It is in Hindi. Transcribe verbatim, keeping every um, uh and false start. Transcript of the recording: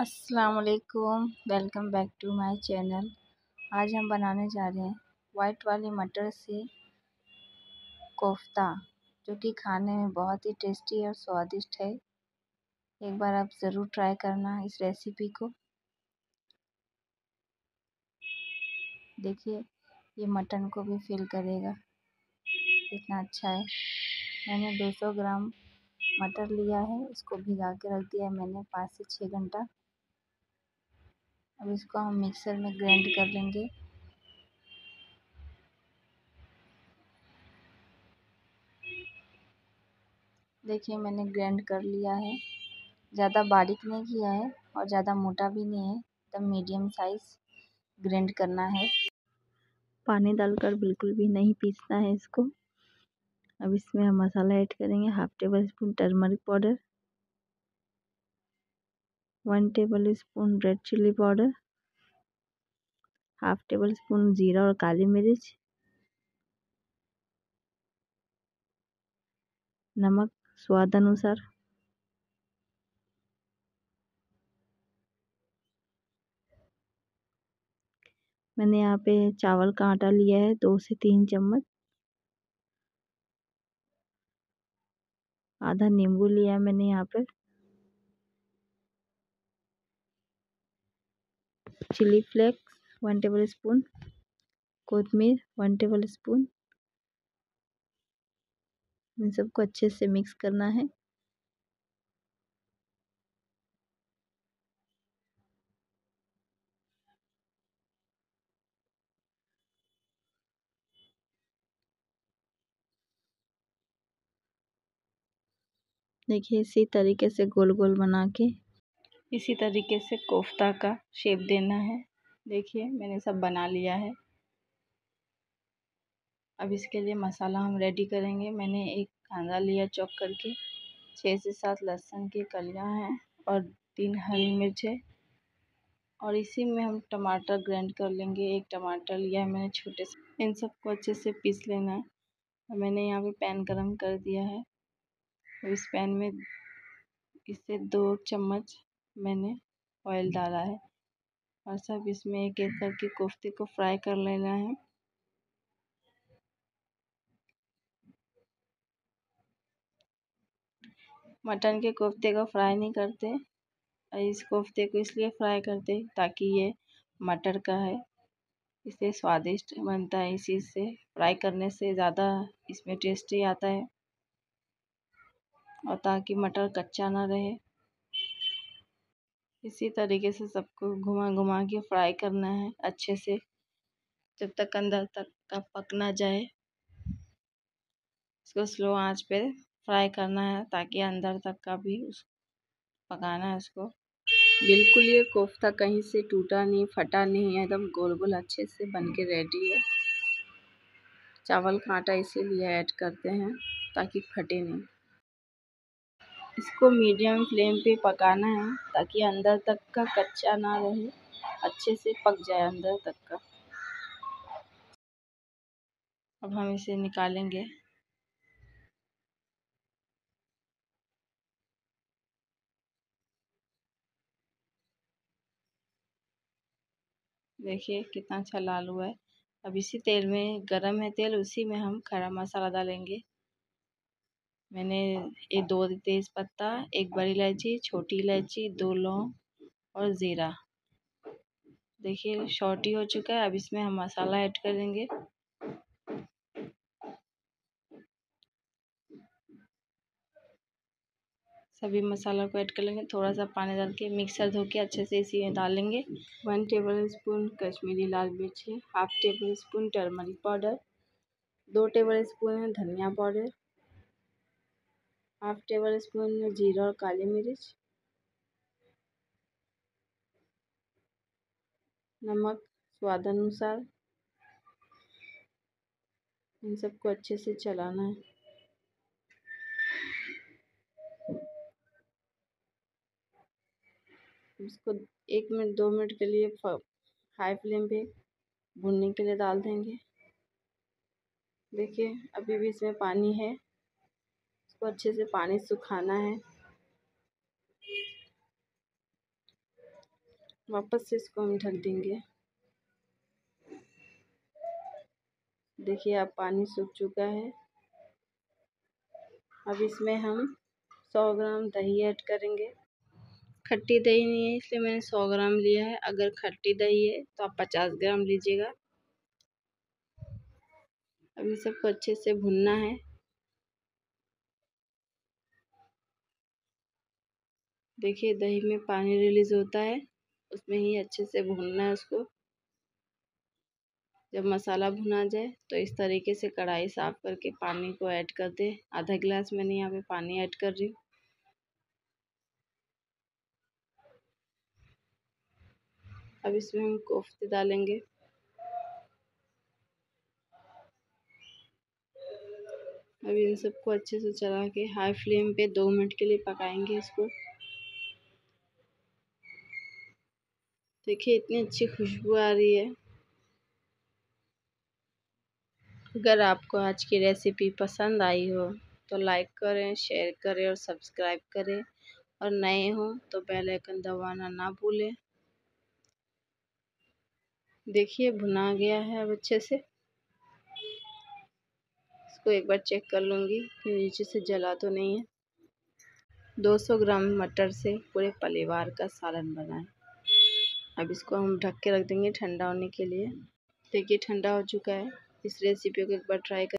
अस्सलाम वालेकुम, welcome back to my channel. आज हम बनाने जा रहे हैं वाइट वाले मटर से कोफ्ता, जो कि खाने में बहुत ही टेस्टी और स्वादिष्ट है। एक बार आप ज़रूर ट्राई करना इस रेसिपी को। देखिए, ये मटन को भी फिल करेगा, इतना अच्छा है। मैंने दो सौ ग्राम मटर लिया है, इसको भिगा के रख दिया है मैंने पाँच से छः घंटा। अब इसको हम मिक्सर में ग्राइंड कर लेंगे। देखिए, मैंने ग्राइंड कर लिया है, ज़्यादा बारीक नहीं किया है और ज़्यादा मोटा भी नहीं है, एकदम मीडियम साइज़ ग्राइंड करना है। पानी डालकर बिल्कुल भी नहीं पीसना है इसको। अब इसमें हम मसाला ऐड करेंगे, half tablespoon turmeric powder, one tablespoon red chilli powder, half tablespoon जीरा और काली मिर्च, नमक स्वाद अनुसार, मैंने यहाँ पे चावल का आटा लिया है दो से तीन चम्मच, आधा नींबू लिया है मैंने यहाँ पे, chilli flakes one tablespoon, कोतमीर वन टेबल स्पून। इन सबको अच्छे से मिक्स करना है। देखिए, इसी तरीके से गोल गोल बना के इसी तरीके से कोफ्ता का शेप देना है। देखिए, मैंने सब बना लिया है। अब इसके लिए मसाला हम रेडी करेंगे। मैंने एक कांदा लिया चॉप करके, छः से सात लहसुन की कलियां हैं और तीन हरी मिर्च है, और इसी में हम टमाटर ग्राइंड कर लेंगे। एक टमाटर लिया है मैंने छोटे से। इन सबको अच्छे से पीस लेना है। और मैंने यहाँ पे पैन गरम कर दिया है। इस पैन में इससे दो चम्मच मैंने ऑयल डाला है, और सब इसमें एक एक करके कोफ्ते को फ्राई कर लेना है। मटन के कोफ्ते को फ्राई नहीं करते, इस कोफ्ते को इसलिए फ्राई करते ताकि ये मटर का है, इसलिए स्वादिष्ट बनता है। इसी से फ्राई करने से ज़्यादा इसमें टेस्टी आता है, और ताकि मटर कच्चा ना रहे। इसी तरीके से सबको घुमा घुमा के फ्राई करना है अच्छे से, जब तक अंदर तक का पक ना जाए। इसको स्लो आंच पे फ्राई करना है ताकि अंदर तक का भी उस पकाना है उसको। बिल्कुल ये कोफ्ता कहीं से टूटा नहीं, फटा नहीं है, एकदम गोल गोल अच्छे से बन के रेडी है। चावल का आटा इसीलिए ऐड करते हैं ताकि फटे नहीं। इसको मीडियम फ्लेम पे पकाना है ताकि अंदर तक का कच्चा ना रहे, अच्छे से पक जाए अंदर तक का। अब हम इसे निकालेंगे। देखिए कितना अच्छा लाल हुआ है। अब इसी तेल में, गरम है तेल, उसी में हम खड़ा मसाला डालेंगे। मैंने ये दो तेज़ पत्ता, एक बड़ी इलायची, छोटी इलायची, दो लौंग और ज़ीरा। देखिए शॉर्टी हो चुका है। अब इसमें हम मसाला ऐड करेंगे। सभी मसाला को ऐड कर लेंगे। थोड़ा सा पानी डाल के मिक्सर धो के अच्छे से इसी में डालेंगे। वन टेबल स्पून कश्मीरी लाल मिर्च है, half tablespoon turmeric powder, दो टेबल स्पून है धनिया पाउडर, हाफ टेबल स्पून जीरा और काली मिर्च, नमक स्वाद अनुसार। इन सबको अच्छे से चलाना है। इसको एक मिनट दो मिनट के लिए हाई फ्लेम पे भूनने के लिए डाल देंगे। देखिए अभी भी इसमें पानी है, अच्छे से पानी सुखाना है। वापस से इसको हम ढक देंगे। देखिए अब पानी सूख चुका है। अब इसमें हम सौ ग्राम दही ऐड करेंगे। खट्टी दही नहीं है इसलिए मैंने सौ ग्राम लिया है, अगर खट्टी दही है तो आप पचास ग्राम लीजिएगा। अब ये सबको अच्छे से भुनना है। देखिए दही में पानी रिलीज होता है, उसमें ही अच्छे से भूनना है उसको। जब मसाला भुना जाए तो इस तरीके से कढ़ाई साफ करके पानी को ऐड कर दें। आधा गिलास मैंने यहाँ पे पानी ऐड कर रही हूँ। अब इसमें हम कोफ्ते डालेंगे। अब इन सबको अच्छे से चला के हाई फ्लेम पे दो मिनट के लिए पकाएंगे इसको। देखिए इतनी अच्छी खुशबू आ रही है। अगर आपको आज की रेसिपी पसंद आई हो तो लाइक करें, शेयर करें और सब्सक्राइब करें, और नए हो तो बेल आइकन दबाना ना भूलें। देखिए भुना गया है अब अच्छे से। इसको एक बार चेक कर लूँगी कि नीचे से जला तो नहीं है। दो सौ ग्राम मटर से पूरे परिवार का सालन बनाएं। अब इसको हम ढक के रख देंगे ठंडा होने के लिए। देखिए ठंडा हो चुका है। इस रेसिपी को एक बार ट्राई कर